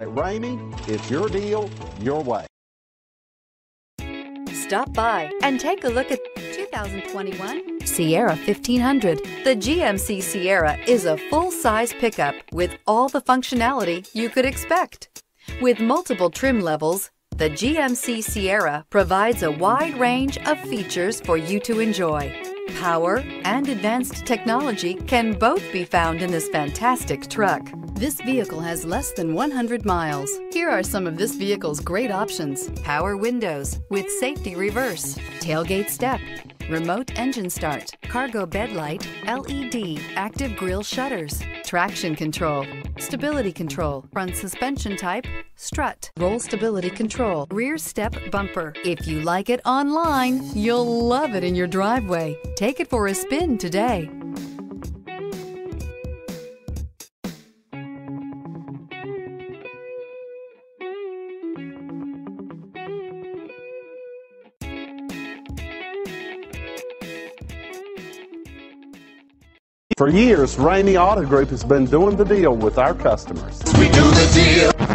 At Ramey, it's your deal, your way. Stop by and take a look at 2021 Sierra 1500. The GMC Sierra is a full-size pickup with all the functionality you could expect. With multiple trim levels, the GMC Sierra provides a wide range of features for you to enjoy. Power and advanced technology can both be found in this fantastic truck. This vehicle has less than 100 miles. Here are some of this vehicle's great options: power windows with safety reverse, tailgate step, remote engine start, cargo bed light, LED, active grille shutters, traction control, stability control, front suspension type, strut, roll stability control, rear step bumper. If you like it online, you'll love it in your driveway. Take it for a spin today. For years, Ramey Auto Group has been doing the deal with our customers. We do the deal.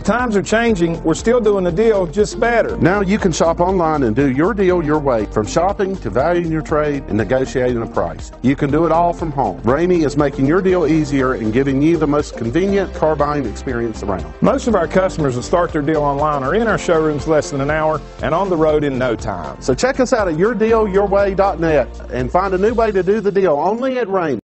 Times are changing. We're still doing the deal, just better. Now you can shop online and do your deal your way, from shopping to valuing your trade and negotiating a price. You can do it all from home. Ramey is making your deal easier and giving you the most convenient car buying experience around. Most of our customers that start their deal online are in our showrooms less than an hour and on the road in no time. So check us out at yourdealyourway.net and find a new way to do the deal only at Ramey.